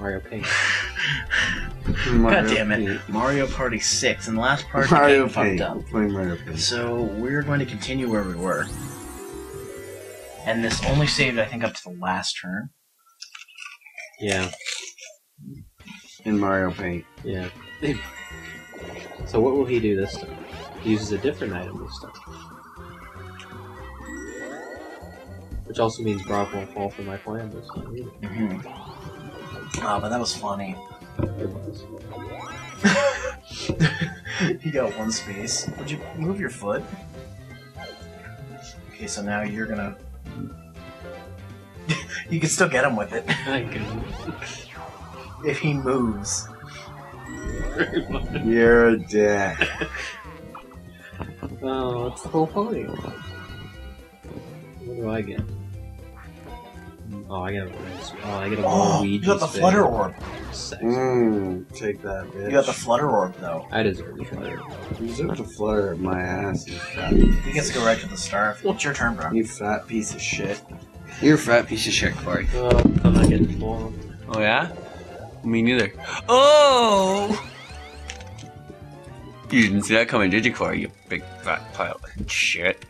Mario Paint. God damn it. Mario Party 6, and the last part Mario Paint. Fucked up. We're playing Mario Paint. So we're going to continue where we were. And this only saved, I think, up to the last turn. Yeah. In Mario Paint. Yeah. So what will he do this time? He uses a different item this time. Which also means Brock won't fall for my plan this time either. Mm-hmm. Oh, but that was funny. It was. You got one space. Would you move your foot? Okay, so now you're gonna... You can still get him with it. I can. If he moves. You're a dick. Oh, that's the whole point. What do I get? Oh, I get a rinse. Oh, I get a Luigi. You got the Flutter Orb. Mmm, take that, bitch. You got the Flutter Orb, though. I deserve the Flutter Orb. You deserve the Flutter Orb, my ass. He gets to go right to the star. It's your turn, bro. You fat piece of shit. You're a fat piece of shit, Corey. I'm not getting blown. Oh, yeah? Me neither. Oh! You didn't see that coming, did you, Corey? You big fat pile of shit.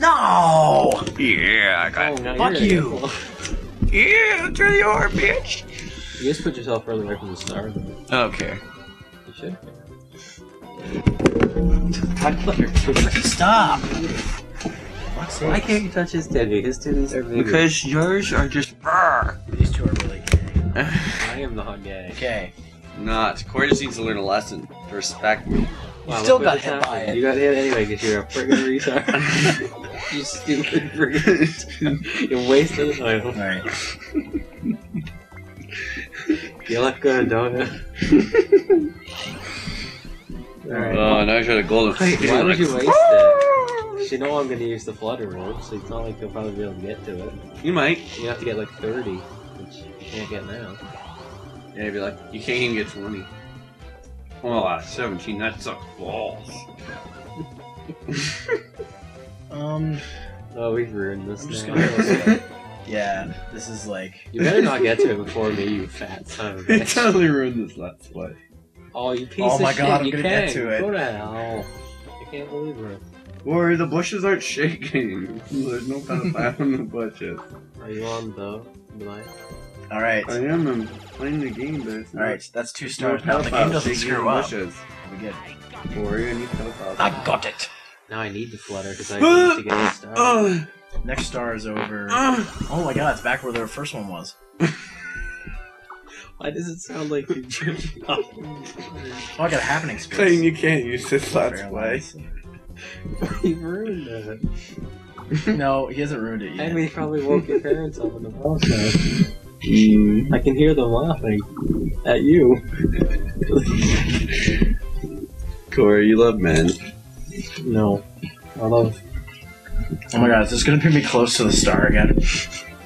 No! Yeah, I got it. Fuck you! Yeah, through the orb, bitch! You just put yourself further away from the star. Okay. You should. Stop! Why can't you touch his titty? His titties are bigger. Because yours are just. These two are really gay. I am not gay. Okay. Not. Corey just needs to learn a lesson to respect me. Wow, you still got hit by it. You got hit anyway because you're a friggin' retard. You stupid friggin'. You wasted an item. Alright. You look good, don't you? Alright. Oh, now you got a golden. Wait, why would you waste it? You know I'm gonna use the Flutter Orb, so it's not like you'll probably be able to get to it. You might. You have to get like 30, which you can't get now. Yeah, you'd be like, you can't even get 20. Well, 17, that sucks balls. Oh, we've ruined this. I'm just gonna go yeah, this is like. You better not get to it before me, you fat son of a bitch. It totally ruined this let's play. Oh, you piece of shit. Oh my god, I'm gonna get to it. Go down. I can't believe it. Or the bushes aren't shaking. There's no pedophile in the bushes. Are you on though? Alright. I am. I'm playing the game, but alright, that's 2 stars. Now the game doesn't screw up. We get Corey, I need pedophiles. I got it! Now I need the Flutter, because I need to get a star. Next star is over. Oh my god, it's back where the first one was. Why does it sound like you're jerking off? Oh, I got a happening space. Saying you can't use this last play. He ruined it. No, he hasn't ruined it yet. And we probably woke your parents up in the process. I can hear them laughing at you. Corey, you love men. No. I love... Oh my god, is this gonna put me close to the star again?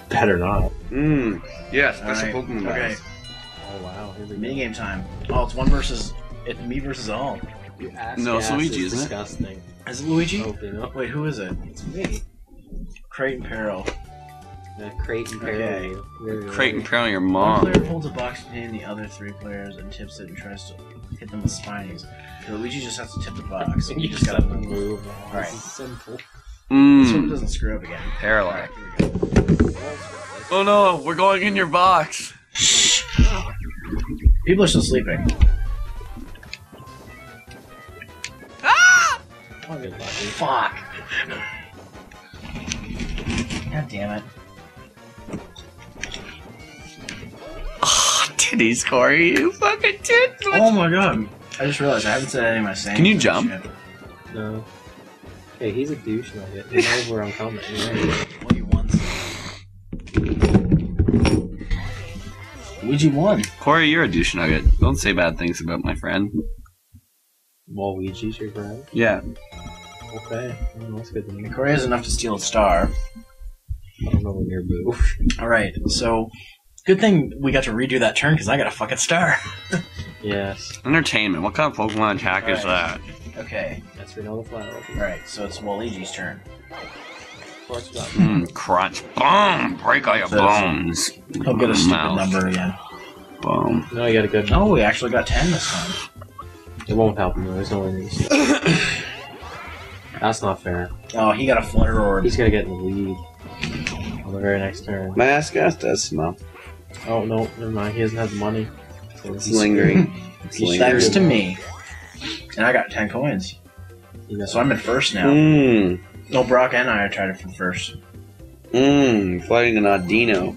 Better not. Mmm. Yes, that's a Pokemon. Okay. Oh wow, here we go. Minigame time. Oh, it's one versus... It's me versus all. You ass no, it's Luigi, isn't disgusting. It? Is it Luigi? Open up. Wait, who is it? It's me. Crate and Peril. Crate and Peril. Okay. Crate and Peril, your mom. One player holds a box containing the other 3 players and tips it and tries to hit them with spinies. So Luigi just has to tip the box. And you just gotta move. Alright. Simple. This one doesn't screw up again. Parallax. Right, oh no, we're going in your box. People are still sleeping. Oh, good luck, fuck! God damn it. Oh, titties, Corey, you fucking tits! Oh my god. I just realized I haven't said any of my sayings. Can you jump? Shit. No. Hey, he's a douche nugget. He knows where I'm coming. What you won? Luigi won. Corey, you're a douche nugget. Don't say bad things about my friend. Luigi's your friend? Yeah. Okay. Well, that's good to know. Corey has enough to steal a star. I don't know when you're boo. Alright, so good thing we got to redo that turn because I got a fucking star. Yes. Entertainment. What kind of Pokemon attack is that? Okay. That's Ronaldo Flower. Alright, so it's Luigi's turn. Crunch. Boom! Break all your bones. He'll get a stupid number again. Boom. No, you got a good one. Oh, we actually got 10 this time. It won't help him, though. There's no way in these. That's not fair. Oh, he got a flutter orb. He's gonna get in the lead on the very next turn. My ass gas does smell. Oh, no, never mind. He doesn't have the money. So it's lingering. It's lingering. Thanks to me. And I got 10 coins. So I'm in first now. Mm. No, Brock and I are trying to for first. Mmm, fighting an Audino.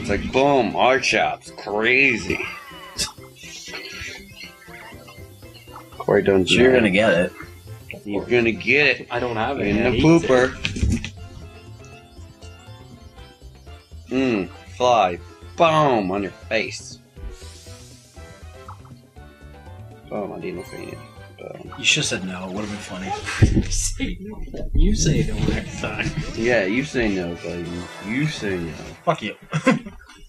It's like, boom, our chops. Crazy. Corey, don't you? You're gonna get it. You're gonna get it. I don't have it. In the pooper. Mmm, fly. Boom, on your face. Boom, Audino fainted. You should have said no, it would have been funny. Say no. You say no next time. Yeah, you say no, buddy. You say no. Fuck you.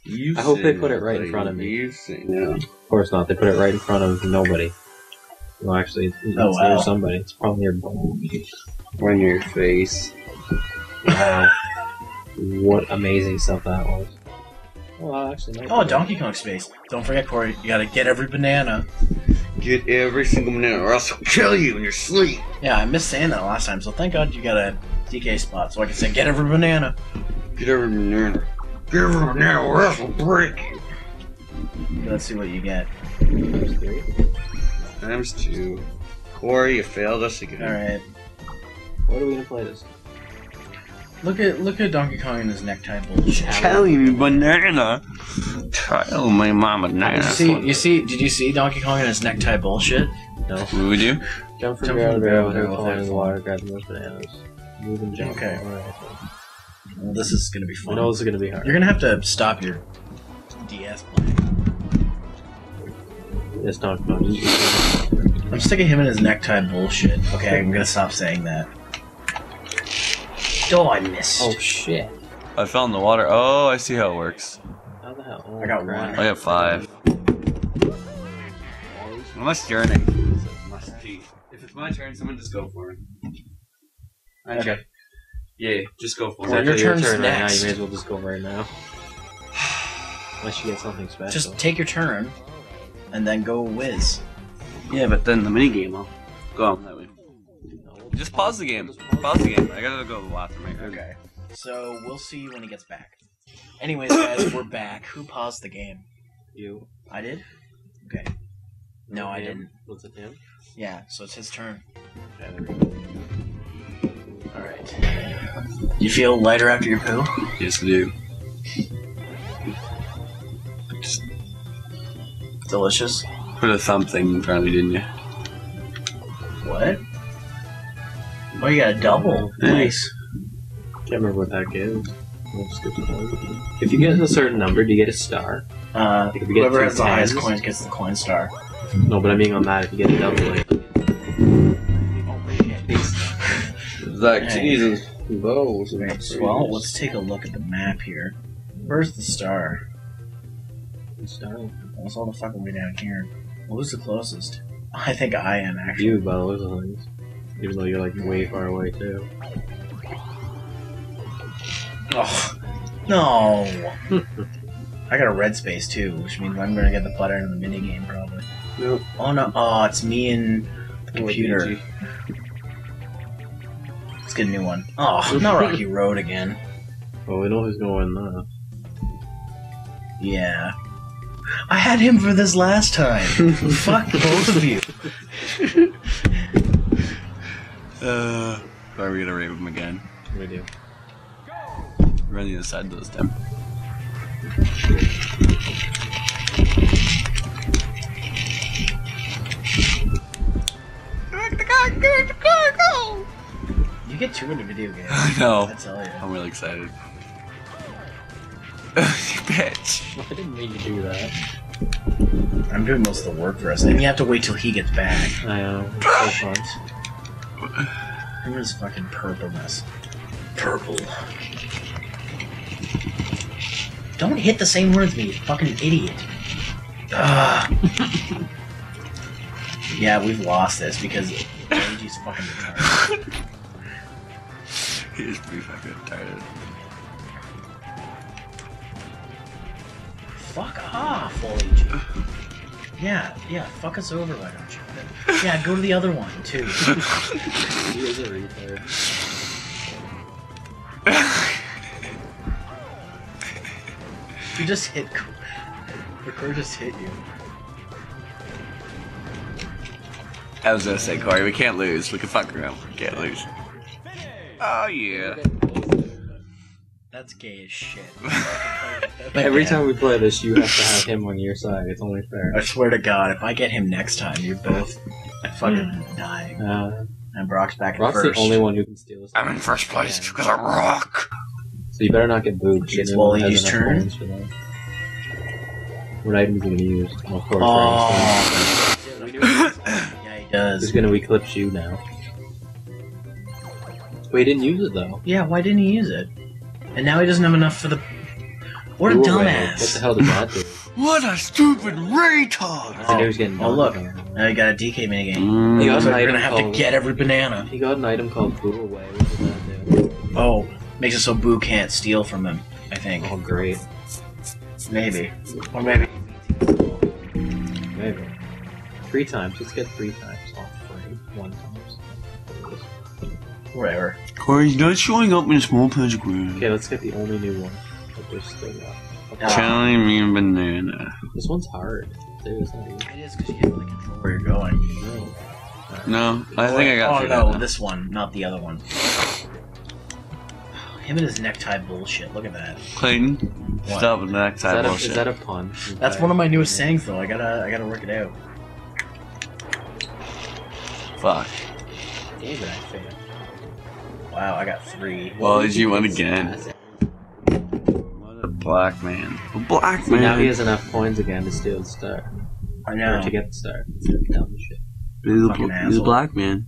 You I hope they put it right in front of me. You say no. Of course not, they put it right in front of nobody. Well, actually, it's near somebody. It's probably your bone. Right in your face. Wow. What amazing stuff that was. Well, actually, no. Oh, Donkey Kong space. Don't forget, Corey, you gotta get every banana. Get every single minute, or else I'll kill you in your sleep. Yeah, I missed saying that last time, so thank God you got a DK spot, so I can say, get every banana. Get every banana. Get every banana, or else I'll break you. Okay, let's see what you get. Times 3. Times 2. Corey, you failed us again. Alright. What are we gonna play this? Look at Donkey Kong in his necktie bullshit. Tell you banana. Tell my mama banana. You see? Did you see Donkey Kong in his necktie bullshit? No. What would you? Jump from the barrel to fall into the water, grab those bananas. Move and jump. Okay. Well, this is gonna be fun. I know this is gonna be hard. You're gonna have to stop your DS playing. It's not fun. I'm sick of him in his necktie bullshit. Okay, I'm gonna stop saying that. Oh, I missed. Oh, shit. I fell in the water. Oh, I see how it works. How the hell? Oh, I got one. I got 5. Unless you're an if it's my turn, someone just go for it. Okay. Yeah, just go for it. Your turn right now. You may as well just go right now. Unless you get something special. Just take your turn, and then go whiz. Yeah, but then the minigame, I'll go on that way. Just pause the game. Pause the game. I gotta go to the bathroom. Okay. So, we'll see you when he gets back. Anyways, guys, we're back. Who paused the game? You. I did? Okay. No, I didn't. Was it him? Yeah, so it's his turn. Alright. You feel lighter after your poo? Yes, I do. Delicious? Put a thumb thing in front of you, didn't you? What? Oh, you got a double. Nice. Can't remember what that gives. We'll skip the point. If you get a certain number, do you get a star? Like if you whoever has the highest coins gets the coin star. No, but I mean on that, if you get a double, like... Oh, shit. Like, Jesus. Well, let's take a look at the map here. Where's the star? The star? That's all the fucking way down here. Well, who's the closest? I think I am, actually. You, by the looks of things. Even though you're like way far away too. Oh no! I got a red space too, which means I'm gonna get the butter in the minigame probably. Nope. Oh no! Oh, it's me and the computer. Let's get a new one. Oh, not Rocky Road again. Well, we know who's gonna win that. Yeah. I had him for this last time. Fuck both of you. Are we gonna rave him again? We do. We're on the other side of this time. You get too into video games. I know. I tell you. I'm really excited. You bitch. I didn't mean to do that. I'm doing most of the work for us, and you have to wait till he gets back. I know. It's so fun. Look at his fucking purpleness. Purple. Don't hit the same words as me, you fucking idiot. Ugh. Yeah, we've lost this because Luigi's fucking retarded. He is pretty fucking retarded. Fuck off, Luigi. Yeah, fuck us over, why don't you? But, yeah, go to the other one, too. He is a retard. You just hit... Corey just hit you. I was gonna say, Corey, we can't lose. We can fuck around. We can't lose. Oh, yeah. That's gay as shit. Every time we play this, you have to have him on your side. It's only fair. I swear to God, if I get him next time, you're both fucking dying. And Brock's back in first. Brock's the only one who can steal us. I'm in first place because I'm Rock. So you better not get boobed. It's Wally's turn. What item's gonna be used? Oh. Yeah, he does. He's gonna eclipse you now. But he didn't use it though. Yeah, why didn't he use it? And now he doesn't have enough for the... What a dumbass! What the hell did that do? What a stupid retard! Oh look, now you got a DK minigame. You're gonna have to get every banana. He got an item called Boo Away. What did that do? Oh, makes it so Boo can't steal from him, I think. Oh, great. Maybe. Or maybe. Maybe. 3 times, let's get 3 times off frame. 1 times. Whatever. Corey's not showing up in a small pentagram. Okay, let's get the only new one. Telling me a banana. This one's hard. Dude, it's not easy. It is because you have to control where you're going. No, I think I got. Oh no, this one, not the other one. Him and his necktie bullshit. Look at that. Clayton, what? Stop with necktie bullshit. Is that a pun? That's one of my newest sayings, though. I gotta work it out. Fuck. Damn it, I failed. Wow, I got 3. Well, did you win again? What a black man. A black man! Now he has enough coins again to steal the star. I know. Or to get the star. Dumb shit. He's a black man.